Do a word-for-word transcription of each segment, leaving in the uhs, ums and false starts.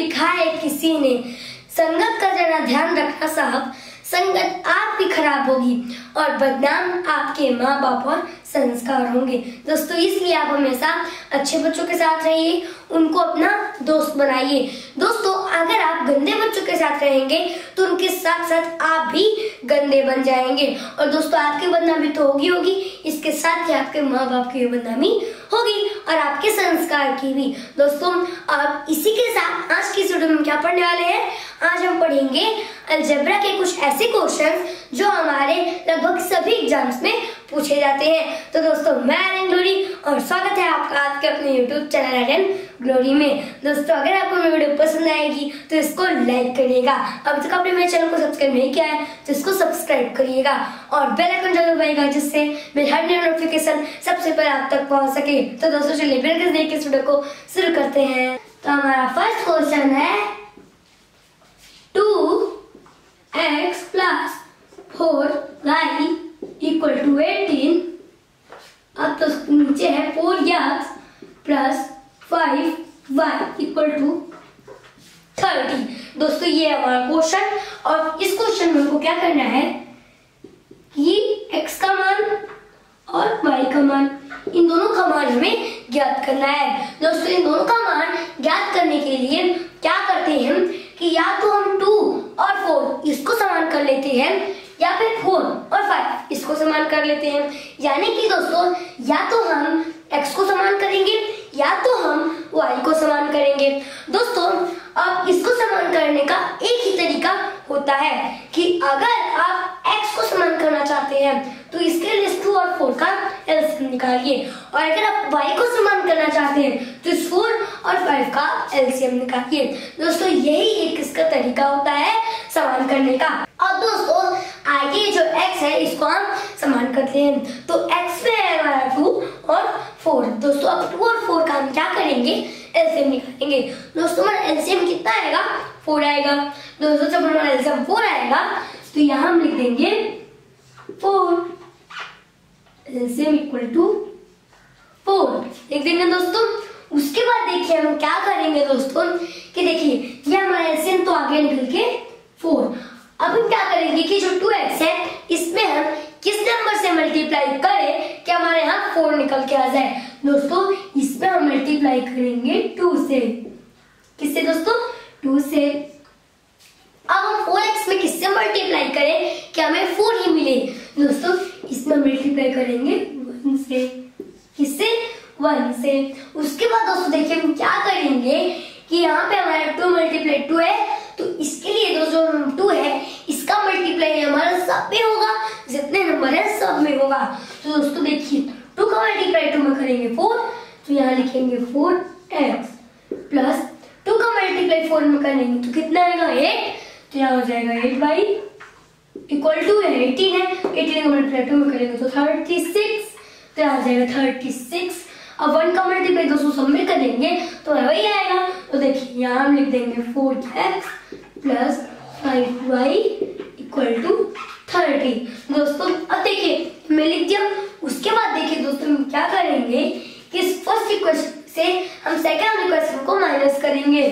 लिखा है किसी ने, संगत का जरा ध्यान रखना साहब, संगत आपकी खराब होगी और बदनाम आपके माँ बाप और संस्कार होंगे। दोस्तों इसलिए आप हमेशा अच्छे बच्चों के साथ रहिए, उनको अपना दोस्त बनाइए। दोस्तों अगर आप गंदे बच्चों के साथ रहेंगे तो उनके साथ साथ आप भी गंदे बन जाएंगे और दोस्तों आपकी बदनामी तो होगी होगी, इसके साथ ही आपके माँ बाप की बदनामी होगी और आपके संस्कार की भी। दोस्तों आप इसी के साथ आज की वीडियो में क्या पढ़ने वाले हैं, आज हम पढ़ेंगे अलजेब्रा के कुछ ऐसे क्वेश्चन जो हमारे लगभग सभी एग्जाम्स में पूछे जाते हैं। तो दोस्तों मैं रेन ग्लोरी और स्वागत है आपका आपके अपने यूट्यूब चैनल रेन ग्लोरी में। दोस्तों अगर आपको मेरी वीडियो पसंद आएगी तो इसको लाइक करिएगा, अब तक आपने मेरे चैनल को सब्सक्राइब नहीं किया है तो इसको सब्सक्राइब करिएगा और बेल आइकन जरूर दबाइएगा जिससे मेरे हर नई नोटिफिकेशन सबसे पहले आप तक पहुंच सके। तो दोस्तों चलिए बिना देर के इस वीडियो को शुरू करते हैं। तो हमारा फर्स्ट क्वेश्चन है two x plus four y equal to eighteen. अब तो नीचे है four x plus five y equal to thirty. दोस्तों ये हमारा क्वेश्चन और इस क्वेश्चन में हमको क्या करना है कि x का मान और y का मान, इन दोनों का मान हमें ज्ञात करना है। दोस्तों इन दोनों का मान ज्ञात करने के लिए क्या करते हैं हम कि या तो हम टू और फोर इसको समान कर लेते हैं या फिर फोर और फाइव इसको समान कर लेते हैं। यानी कि दोस्तों या तो हम x को समान करेंगे या तो हम y को समान करेंगे। दोस्तों अब इसको समान करने का एक ही तरीका होता है कि अगर आप x को समान करना चाहते हैं तो इसके लिए टू और फोर का एलसीएम निकालिए और अगर आप y को समान करना चाहते हैं तो इस फोर और फाइव का एलसीएम निकालिए। दोस्तों यही एक इसका तरीका होता है समान करने का। अब दोस्तों आगे जो x है इसको हम समान करते हैं तो x में है हमारा टू और फोर। दोस्तों अब टू और फोर का हम क्या करेंगे, एलसीएम निकालेंगे। दोस्तों हमारा एलसीएम कितना आएगा, फोर आएगा। दोस्तों जब हमारा एलसीएम फोर आएगा तो यहाँ हम लिख देंगे four LCM equal to four लिख देंगे। दोस्तों उसके बाद देखिए हम क्या करेंगे दोस्तों कि देखिए ये हमारा एलसीएम तो आगे निकल के फोर। अब हम क्या करेंगे कि जो टू एक्स है इसमें हम किस नंबर से मल्टीप्लाई करें कि हमारे यहाँ फोर निकल के आ जाए। दोस्तों इसमें हम मल्टीप्लाई करेंगे टू से, किससे दोस्तों, टू से। अब हम फोर एक्स में किससे मल्टीप्लाई करें कि हमें फोर ही मिले। दोस्तों इसमें मल्टीप्लाई करेंगे वन से, किससे, वन से। उसके बाद दोस्तों देखिए हम क्या करेंगे कि यहाँ पे हमारा टू मल्टीप्लाई टू है तो इसके लिए दोस्तों टू है इसका मल्टीप्लाई हमारा सब में होगा, जितने नंबर है सब में होगा। तो दोस्तों देखिए टू का मल्टीप्लाई टू में करेंगे फोर तो यहाँ लिखेंगे फोर एक्स प्लस टू का मल्टीप्लाई फोर में करेंगे तो कितना आएगा, एट। तो यहाँ हो जाएगा eight y equal to eighteen है, एटीन का मल्टीप्लाई टू में करेंगे तो थर्टी सिक्स। तो यहाँ हो जाएगा थर्टी सिक्स। अब वन का मल्टीप्लाई दोस्तों सब में करेंगे तो वही आएगा। तो देखिए यहाँ हम लिख देंगे four x plus five y equal to thirty. दोस्तों अब देखिए मैं लिख दिया। उसके बाद देखिए दोस्तों हम क्या करेंगे कि इस फर्स्ट इक्वेशन से हम सेकंड इक्वेशन को माइनस करेंगे,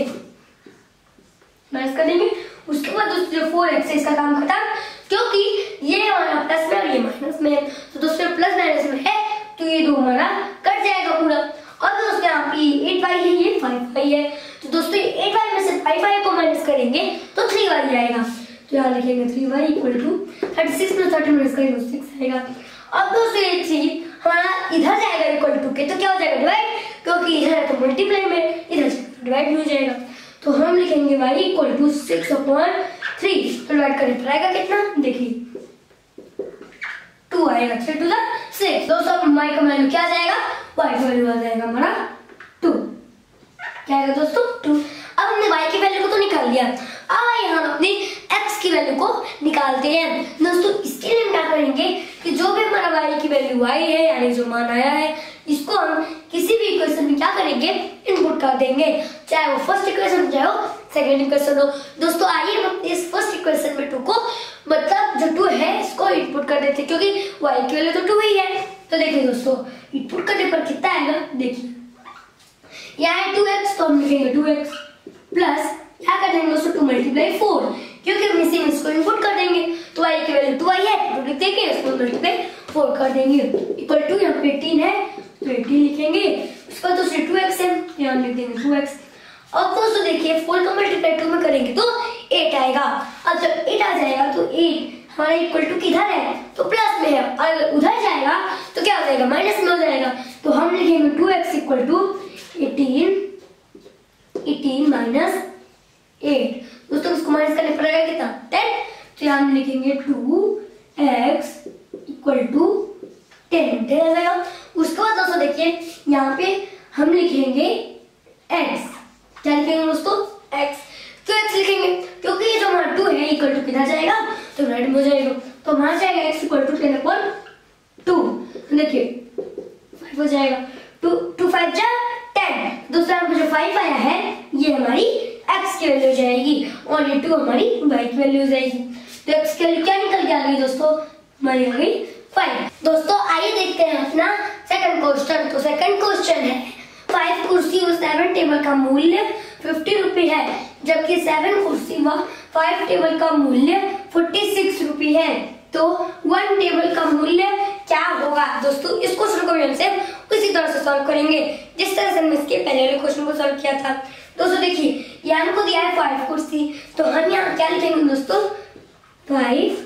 माइनस करेंगे। उसके बाद दोस्तों जो फोर एक्स है इसका काम खत्म, क्योंकि ये हमारा प्लस में और ये माइनस में है तो दोस्तों प्लस माइनस में है तो ये दो हमारा कट जाएगा पूरा। और दोस्तों यहाँ पे एट वाई है, ये फाइव वाई है तो दोस्तों एट वाई में से फाइव वाई को माइनस करेंगे तो थ्री वाई आएगा। तो यहाँ लिखेंगे three y equal to thirty six में थर्टी माइनस करेंगे तो सिक्स आएगा। अब दोस्तों ये थ्री हमारा इधर जाएगा इक्वल टू के तो क्या हो जाएगा, डिवाइड, क्योंकि इधर है तो मल्टीप्लाई में, इधर डिवाइड हो जाएगा। तो हम लिखेंगे y equal to six upon three, divide करें तो आएगा कितना, देखिए टू आएगा, थ्री टू द सिक्स। दोस्तों y का वैल्यू क्या जाएगा, y का वैल्यू आ जाएगा हमारा टू, क्या आएगा दोस्तों, टू। अब हमने y की वैल्यू को तो निकाल लिया, अब यहाँ अपने x की वैल्यू को निकालते हैं। दोस्तों इसके लिए हम क्या करेंगे कि जो भी हमारा y की वैल्यू आई है यानी जो मान आया है इसको हम किसी भी इक्वेशन में क्या करेंगे, इनपुट कर देंगे, चाहे वो फर्स्ट इक्वेशन चाहे वो सेकेंड इक्वेशन हो। दोस्तों आइए हम इस फर्स्ट इक्वेशन में टू को मतलब जो टू है इसको इनपुट कर देते हैं क्योंकि y की वैल्यू तो टू ही है। तो देखिए दोस्तों इनपुट करने पर कितना आएगा, देखिए यहाँ है टू एक्स तो हम लिखेंगे टू एक्स प्लस कर देंगे इक्वल टू यहाँ पे एटीन है तो एटीन लिखेंगे। उसके बाद दूसरे टू एक्स है यहाँ लिख देंगे टू एक्स। अब दोस्तों देखिए फोर का मल्टीप्लाई टू में करेंगे तो एट आएगा। अब जब एट आ जाएगा तो एट हमारा इक्वल टू किधर है तो प्लस में है, और अगर उधर जाएगा तो क्या हो जाएगा माइनस में हो जाएगा। तो हम लिखेंगे two x equal to eighteen eighteen minus eight. दोस्तों इसको माइनस करने पर आएगा कितना टेन। तो यहाँ हम लिखेंगे two x equal to ten ten आ जाएगा। उसके बाद दोस्तों देखिए यहाँ पे हम लिखेंगे एक्स। क्या लिखेंगे दोस्तों एक्स तो एक्स लिखेंगे क्योंकि ये जो हमारा टू है इक्वल टू किधर जाएगा तो राइट हो जाएगा। तो हमारा जाएगा x equal to ten upon two. देखिए फाइव हो जाएगा टू टू फाइव जा टेन। दोस्तों यहाँ पर जो फाइव आया है ये हमारी एक्स की वैल्यू जाएगी और ये टू हमारी वाई की वैल्यू जाएगी। तो एक्स की वैल्यू क्या निकल के आ गई दोस्तों हमारी हो गई फाइव। दोस्तों आइए देखते हैं अपना सेकंड क्वेश्चन। तो सेकंड क्वेश्चन है फाइव कुर्सी और सेवन टेबल का मूल्य फिफ्टी रुपी है जबकि सेवन कुर्सी व फाइव टेबल का मूल्य फोर्टी सिक्स रुपी है। तो वन टेबल का मूल्य क्या होगा। दोस्तों इस क्वेश्चन को भी हमसे उसी तरह से सॉल्व करेंगे जिस तरह से हमने इसके पहले वाले क्वेश्चन को सॉल्व किया था। दोस्तों देखिए ये हमको दिया है फाइव कुर्सी तो हम यहाँ क्या लिखेंगे दोस्तों फाइव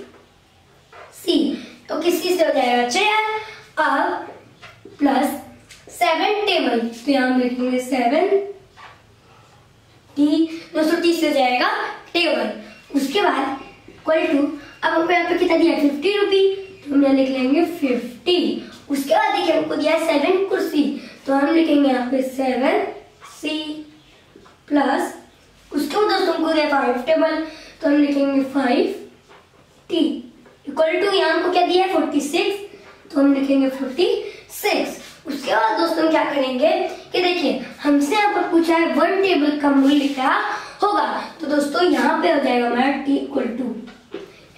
सी तो किसकी से हो जाएगा छह। अब प्लस सेवन टेबल तो यहाँ हम लिखेंगे सेवन टी दोस्तों टी से जाएगा टेबल। उसके बाद इक्वल टू अब हमको यहाँ पे कितना दिया फिफ्टी रुपी तो हम यहाँ लिख लेंगे फिफ्टी। उसके बाद देखिए हमको दिया सेवन कुर्सी तो हम लिखेंगे यहाँ पे सेवन सी प्लस। उसके बाद दोस्तों हमको दिया फाइव टेबल तो हम लिखेंगे फाइव टी इक्वल टू यहाँ हमको क्या दिया है फोर्टी सिक्स तो हम लिखेंगे फोर्टी सिक्स। उसके बाद दोस्तों क्या करेंगे कि देखिए हमसे यहाँ पर पूछा है वन टेबल का मूल्य क्या होगा। तो दोस्तों यहाँ पे हो जाएगा हमारा टी इक्वल टू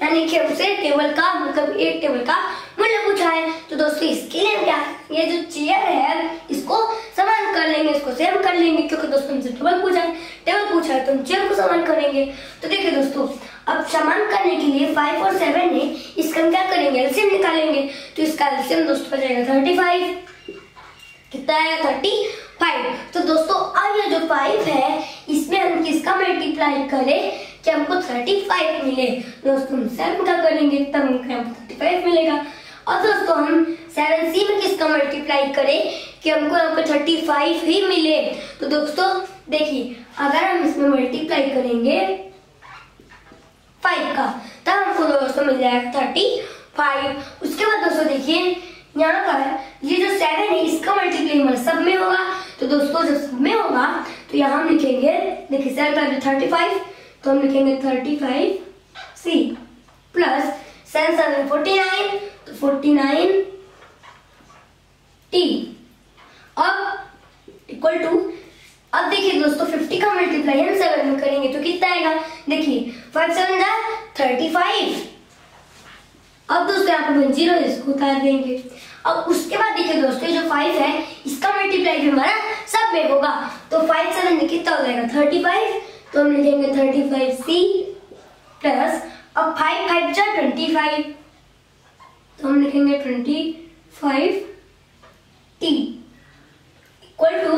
यानी कि हमसे टेबल का मतलब एक टेबल का मूल्य पूछा है। तो दोस्तों इसके लिए हम क्या ये जो चेयर है इसको समान कर लेंगे इसको सेम कर लेंगे क्योंकि दोस्तों हमसे टेबल पूछा है टेबल पूछा है तो हम चेयर को समान करेंगे। तो देखिए दोस्तों अब समान करने के लिए फाइव और सेवन है इसका हम क्या करेंगे एलसीएम निकालेंगे। तो इसका एलसीएम दोस्तों हो जाएगा थर्टी फाइव कितना आएगा थर्टी फाइव। तो दोस्तों अब ये जो फाइव है इसमें हम किसका मल्टीप्लाई करें कि हमको थर्टी फाइव मिले। दोस्तों हम सेवन का करेंगे तब हमको थर्टी फाइव मिलेगा। और दोस्तों हम सेवन सी में किसका मल्टीप्लाई करें कि हमको यहाँ पर थर्टी फाइव ही मिले। तो दोस्तों देखिए अगर हम इसमें मल्टीप्लाई करेंगे फाइव का तब हमको दोस्तों मिल जाएगा थर्टी फाइव। उसके बाद दोस्तों देखिए यहाँ का ये जो सेवन है इसका मल्टीप्लाई हमारे सब में होगा। तो दोस्तों जब सब में होगा तो यहाँ हम लिखेंगे देखिए सेवन का थर्टी फाइव तो हम लिखेंगे thirty five c plus seven seven forty nine तो फोर्टी नाइन टी अब इक्वल टू। अब देखिए दोस्तों फिफ्टी का मल्टीप्लाई हम सेवन में करेंगे तो कितना आएगा देखिए फाइव सेवन दा थर्टी फाइव। अब दोस्तों यहाँ पर जीरो इसको उतार देंगे। अब उसके बाद देखिए दोस्तों जो फाइव है इसका मल्टीप्लाई भी हमारा सब में होगा। तो फाइव सेवन कितना हो जाएगा थर्टी फाइव तो हम लिखेंगे थर्टी फाइव सी प्लस अब फाइव फाइव जा ट्वेंटी फाइव तो हम लिखेंगे twenty five t equal to.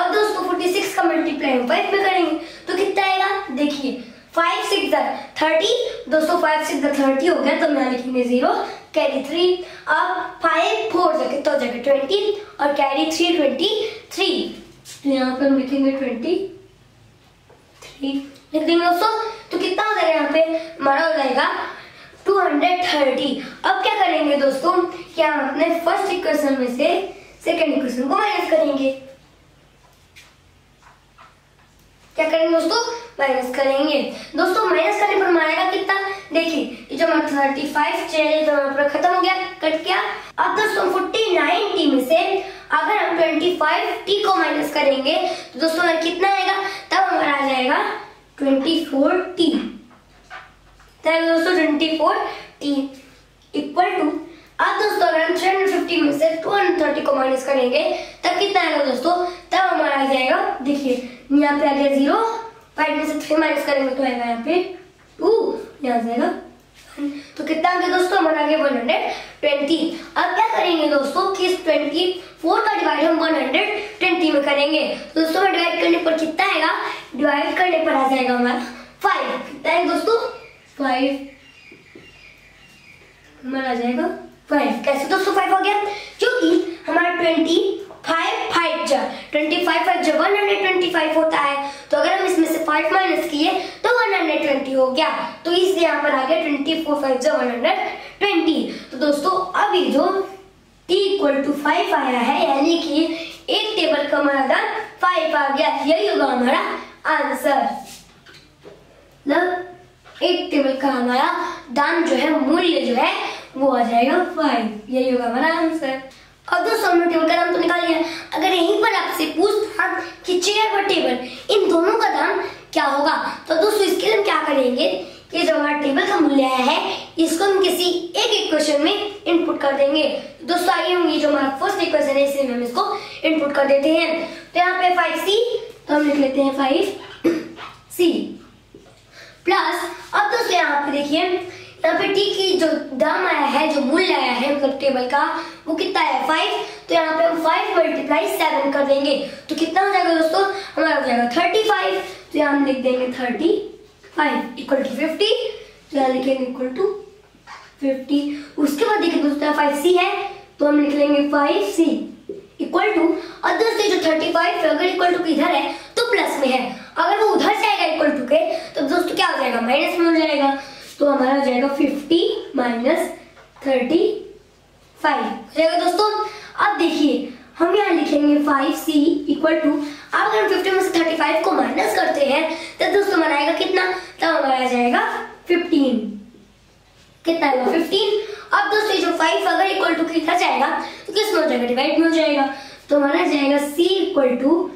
अब दोस्तों फोर्टी सिक्स का मल्टीप्लाई हम फाइव में करेंगे तो कितना आएगा देखिए फाइव सिक्स थर्टी दोस्तों फाइव सिक्स थर्टी हो गया तो मैं लिखेंगे जीरो कैरी थ्री। अब फाइव फोर जगह तो जगह ट्वेंटी और कैरी थ्री ट्वेंटी थ्री तो यहाँ पर हम लिखेंगे ट्वेंटी थ्री लिख देंगे दोस्तों। तो कितना हो जाएगा यहाँ पे हमारा हो जाएगा टू हंड्रेड थर्टी। अब क्या करेंगे दोस्तों क्या हम अपने फर्स्ट इक्वेशन में से सेकेंड इक्वेशन को माइनस करेंगे। क्या करेंगे दोस्तों माइनस करेंगे। दोस्तों माइनस करने पर मारेगा कितना देखिए ये जो हमारा थर्टी फाइव चेयर तो खत्म हो गया कट गया। अब दोस्तों फोर्टी नाइन टी में से अगर हम ट्वेंटी फाइव टी को माइनस करेंगे तो दोस्तों कितना आएगा तब हमारा आ जाएगा ट्वेंटी फोर टी तब दोस्तों twenty four t equal to. अब दोस्तों अगर हम थ्री हंड्रेड फिफ्टी में से टू हंड्रेड थर्टी को माइनस करेंगे तब कितना आएगा दोस्तों तब हमारा आ जाएगा देखिए यहाँ पे आ गया जीरो फाइव में से थ्री माइनस करेंगे तो आएगा यहाँ पे टू यहाँ जाएगा तो कितना आगे दोस्तों हम बनाएंगे वन हंड्रेड ट्वेंटी। अब क्या करेंगे दोस्तों कि इस चौबीस का डिवाइड हम वन हंड्रेड ट्वेंटी में करेंगे। तो दोस्तों में डिवाइड करने पर कितना आएगा, डिवाइड करने पर आ जाएगा हमारा फाइव। कितना है दोस्तों फाइव, हमारा आ जाएगा फाइव। कैसे दोस्तों फाइव हो गया, क्योंकि हमारा ट्वेंटी फाइव फाइव जा ट्वेंटी फाइव फाइव जब वन हंड्रेड ट्वेंटी फाइव होता है तो अगर हम इसमें से फाइव माइनस किए तो वन हंड्रेड ट्वेंटी हो गया। तो इसलिए यहाँ पर आ गया twenty four five one hundred twenty. तो दोस्तों अब ये जो t इक्वल टू फाइव आया है यानी कि एक टेबल का हमारा फाइव आ गया, यही होगा हमारा आंसर। मतलब एक टेबल का हमारा दाम जो है, मूल्य जो है वो आ जाएगा फाइव, यही होगा हमारा आंसर। अब दोस्तों हमने टेबल का दाम तो निकाल लिया। अगर यहीं पर आपसे पूछता कि चेयर और टेबल इन दोनों का दाम क्या होगा, तो दोस्तों इसके लिए हम क्या करेंगे कि जो हमारा टेबल का मूल्य आया है इसको हम किसी एक इक्वेशन में इनपुट कर देंगे। दोस्तों आइए हम ये जो हमारा फर्स्ट इक्वेशन है इसमें हम इसको इनपुट कर देते हैं। तो यहाँ पे फाइव सी, तो हम लिख लेते हैं फाइव सी प्लस। अब दोस्तों यहाँ पे देखिए, यहाँ पे टी की जो दाम आया है, जो मूल्य आया है मतलब टेबल का, वो कितना है फाइव। तो यहाँ पे हम फाइव मल्टीप्लाई सेवन कर देंगे तो कितना हो जाएगा दोस्तों, हमारा हो जाएगा थर्टी फाइव। तो यहाँ हम लिख देंगे thirty five equal to fifty, तो यहाँ लिखेंगे इक्वल टू फिफ्टी। उसके बाद देखिए दोस्तों फाइव सी है तो हम लिख लेंगे फाइव सी इक्वल टू, और दोस्तों जो थर्टी फाइव अगर इक्वल टू इधर है तो प्लस में है, अगर वो उधर से आएगा इक्वल टू के तो दोस्तों क्या हो जाएगा, माइनस में हो जाएगा। तो हमारा हो जाएगा फिफ्टी माइनस थर्टी फाइव हो जाएगा दोस्तों। अब देखिए हम यहाँ लिखेंगे फाइव सी इक्वल टू, अब अगर फिफ्टी में से थर्टी फाइव को माइनस करते हैं तो दोस्तों हमारा आएगा कितना, तब हमारा आ जाएगा फिफ्टीन। कितना आएगा फिफ्टीन। अब दोस्तों जो फाइव अगर इक्वल टू कितना जाएगा तो किसमें हो जाएगा, डिवाइड में हो जाएगा। तो हमारा आ जाएगा c equal to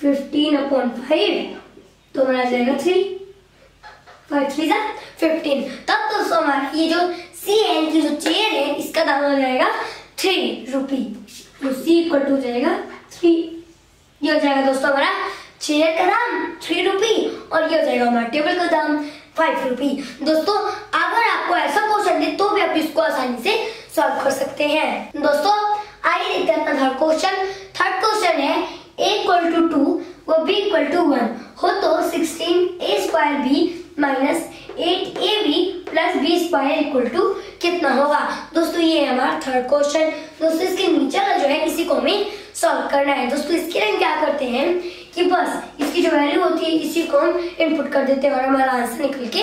fifteen upon five, तो हमारा आ जाएगा थ्री फाइव थ्री जा फिफ्टीन। तब दोस्तों हमारा ये जो c है, जो चेयर है, इसका दाम हो जाएगा थ्री रुपी, तो सी इक्वल टू जाएगा थ्री। ये हो जाएगा दोस्तों हमारा चेयर का दाम थ्री रुपी और ये हो जाएगा हमारा टेबल का दाम फाइव रुपी। दोस्तों अगर आपको ऐसा क्वेश्चन दे तो भी आप इसको आसानी से सॉल्व कर सकते हैं। दोस्तों आइए देखते हैं अपना थर्ड क्वेश्चन। थर्ड क्वेश्चन है a इक्वल टू टू व b इक्वल टू वन हो तो sixteen a square b minus eight a b plus b square equal to कितना होगा। दोस्तों ये है हमारा थर्ड क्वेश्चन। दोस्तों इसके नीचे का जो है इसी को हमें सॉल्व करना है। दोस्तों इसके लिए हम क्या करते हैं कि बस इसकी जो वैल्यू होती है इसी को हम इनपुट कर देते हैं और हमारा आंसर निकल के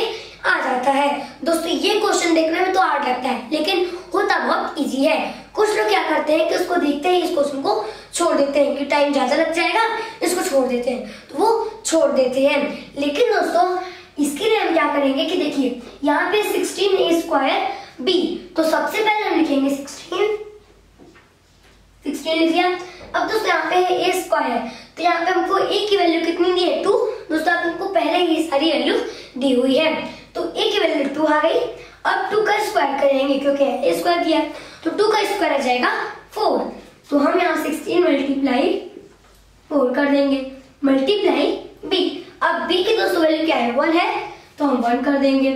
आ जाता है। दोस्तों ये क्वेश्चन देखने में तो हार्ड लगता है लेकिन होता बहुत इजी है। कुछ लोग क्या करते हैं कि उसको देखते हैं, इस क्वेश्चन को छोड़ देते हैं कि टाइम ज्यादा लग जाएगा, इसको छोड़ देते हैं, तो वो छोड़ देते हैं। लेकिन दोस्तों इसके लिए हम क्या करेंगे कि देखिए यहाँ पे सिक्सटीन ए स्क्वायर बी, तो सबसे पहले हम लिखेंगे सिक्सटीन सिक्सटीन लिख दिया। अब दोस्तों यहाँ पे है ए स्क्वायर, तो यहाँ पे हमको ए की वैल्यू कितनी दी है, टू। दोस्तों आपको पहले ही सारी वैल्यू दी हुई है तो ए की वैल्यू टू आ गई। अब टू का स्क्वायर करेंगे क्योंकि ए स्क्वायर दिया, तो टू का स्क्वायर आ जाएगा फोर। तो हम यहाँ सिक्सटीन मल्टीप्लाई फोर कर देंगे मल्टीप्लाई बी। अब b की दोस्तों वैल्यू क्या है, वन है, तो हम वन कर देंगे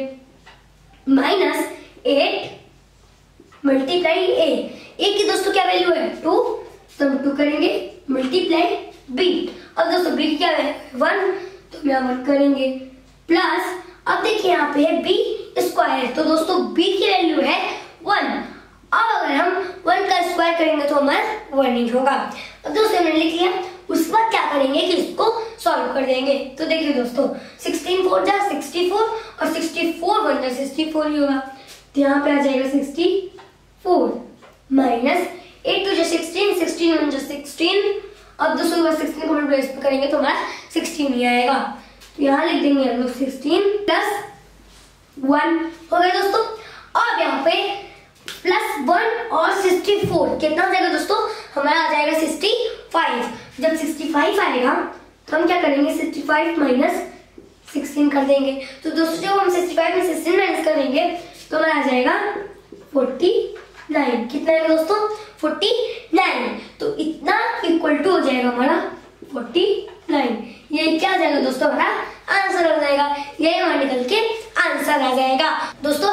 minus eight multiply a। a की दोस्तों क्या वैल्यू है, टू, तो हम टू करेंगे मल्टीप्लाई b। अब दोस्तों b की क्या है, वन, तो हम यहाँ वन करेंगे प्लस। अब देखिए यहाँ पे है b स्क्वायर, तो दोस्तों b की वैल्यू है वन। अब अगर हम वन का स्क्वायर करेंगे तो हमारा वन ही होगा। अब दोस्तों हमने लिख लिया, उसके बाद क्या करेंगे कि इसको सॉल्व कर देंगे। तो देखिए दोस्तों सिक्सटीन फोर जा सिक्सटी फोर और सिक्सटी फोर वन जा सिक्सटी फोर ही होगा। तो यहाँ पे आ जाएगा sixty four minus eight two जा सिक्सटीन, सिक्सटीन वन जा सिक्सटीन। अब दोस्तों सिक्सटीन को मल्टीप्लाई करेंगे तो हमारा सिक्सटीन ही आएगा। तो यहाँ लिख देंगे हम लोग सिक्सटीन प्लस वन हो गया दोस्तों। अब यहाँ पे प्लस वन और सिक्सटी फोर कितना हो जाएगा दोस्तों, हमारा आ जाएगा सिक्सटी फाइव। जब सिक्सटी फाइव आएगा तो हम क्या करेंगे, सिक्सटी फाइव माइनस सिक्सटीन कर देंगे। तो दोस्तों जब हम सिक्सटी फाइव में सिक्सटीन माइनस करेंगे तो हमारा आ जाएगा फोर्टी नाइन। कितना है दोस्तों, फोर्टी नाइन। तो इतना इक्वल टू हो जाएगा हमारा फोर्टी नाइन। ये क्या आ जाएगा दोस्तों, हमारा आंसर हो जाएगा, ये हमारा निकल के आंसर आ जाएगा। दोस्तों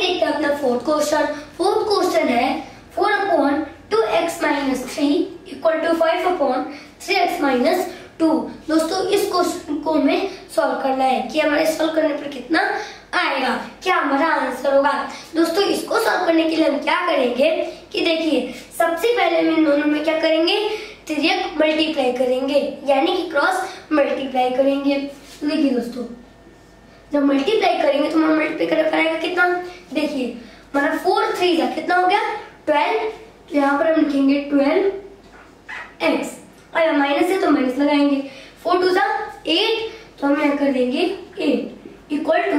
Then देखते हैं अपना फोर्थ क्वेश्चन। फोर्थ क्वेश्चन है four upon two x minus three equal to five upon three x minus two. दोस्तों इस क्वेश्चन को हमें सॉल्व करना है कि हमारे सॉल्व करने पर कितना आएगा, क्या हमारा आंसर होगा। दोस्तों इसको सॉल्व करने के लिए हम क्या करेंगे कि देखिए सबसे पहले हम इन दोनों में क्या करेंगे, तिर्यक मल्टीप्लाई करेंगे यानी कि क्रॉस मल्टीप्लाई करेंगे। देखिए दोस्तों जब मल्टीप्लाई करेंगे तो हमारा मल्टीप्लाई कराएगा कितना, देखिए हमारा फोर थ्री का कितना हो गया ट्वेल्व, यहाँ पर हम लिखेंगे ट्वेल्व एक्स और माइनस है तो माइनस लगाएंगे, फोर टू जा एट तो हम यहाँ कर देंगे eight equal to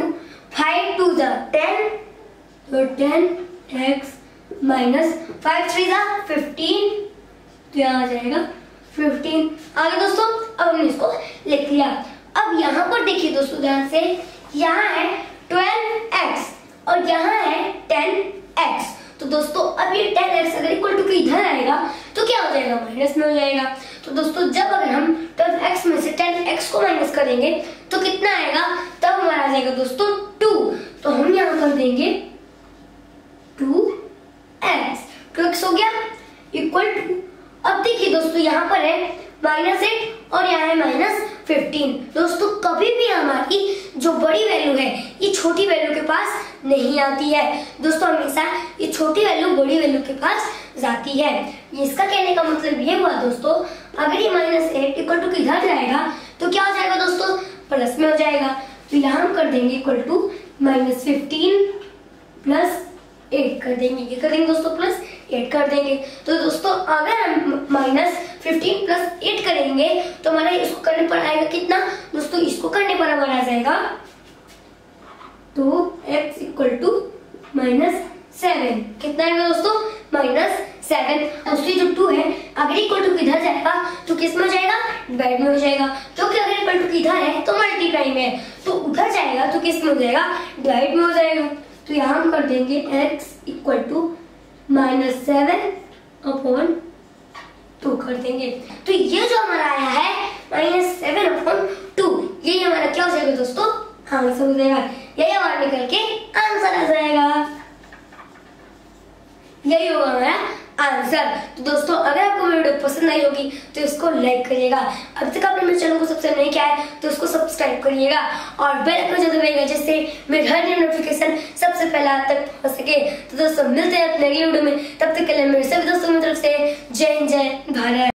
five two जा टेन तो ten x minus five three जा फिफ्टीन तो यहाँ आ जाएगा फिफ्टीन। आगे दोस्तों अब हमने इसको लिख लिया। अब यहाँ पर देखिए दोस्तों ध्यान से, यहाँ है ट्वेल्व एक्स और यहाँ है टेन एक्स। तो दोस्तों अब ये टेन एक्स अगर इक्वल टू इधर आएगा तो क्या हो जाएगा, माइनस में हो जाएगा। तो दोस्तों जब अगर हम ट्वेल्व एक्स में से टेन एक्स को माइनस करेंगे तो कितना आएगा, तब हमारा आ जाएगा दोस्तों टू। तो हम यहाँ कर देंगे टू एक्स, टू एक्स हो गया इक्वल टू। अब देखिए दोस्तों यहाँ पर है माइनस एट और यहाँ है माइनस फिफ्टीन। दोस्तों कभी भी हमारी जो बड़ी वैल्यू है ये छोटी वैल्यू के पास नहीं आती है। दोस्तों हमेशा ये छोटी वैल्यू बड़ी वैल्यू के पास जाती है। ये इसका कहने का मतलब ये हुआ दोस्तों अगर ये माइनस एट इक्वल टू किधर जाएगा तो क्या हो जाएगा दोस्तों, प्लस में हो जाएगा। तो यहाँ हम कर देंगे equal to minus fifteen plus eight कर देंगे, ये कर देंगे दोस्तों प्लस एट कर देंगे। तो दोस्तों अगर हम माइनस फिफ्टीन प्लस एट करेंगे तो हमारा इसको करने पर आएगा कितना, दोस्तों इसको करने पर हमारा आ जाएगा तो x equal to minus seven, कितना आएगा दोस्तों माइनस सेवन। दूसरी जो टू है अगर इक्वल टू किधर जाएगा तो किस में जाएगा, डिवाइड में हो जाएगा। क्योंकि अगर इक्वल टू किधर है तो मल्टीप्लाई में है, तो उधर जाएगा तो किस में हो जाएगा, डिवाइड में हो जाएगा। तो यहाँ हम कर देंगे x equal to minus seven upon two कर देंगे। तो ये जो हमारा आया है माइनस सेवन अपॉन टू, यही हमारा क्या हो जाएगा दोस्तों, आंसर हो जाएगा। यही हमारा निकल के आंसर आ जाएगा, यही होगा हमारा आंसर। तो दोस्तों अगर आपको वीडियो पसंद आई होगी तो इसको लाइक करिएगा। अब तक आपने मेरे चैनल को सब्सक्राइब नहीं किया है तो उसको सब्सक्राइब करिएगा और बेल आइकन जरूर दबाइएगा जिससे मेरे हर नई नोटिफिकेशन सबसे पहले आप तक पहुंच सके। तो दोस्तों मिलते हैं अपने अगले वीडियो में, तब तक के लिए मेरे सभी दोस्तों की तरफ से जय हिंद जय भारत।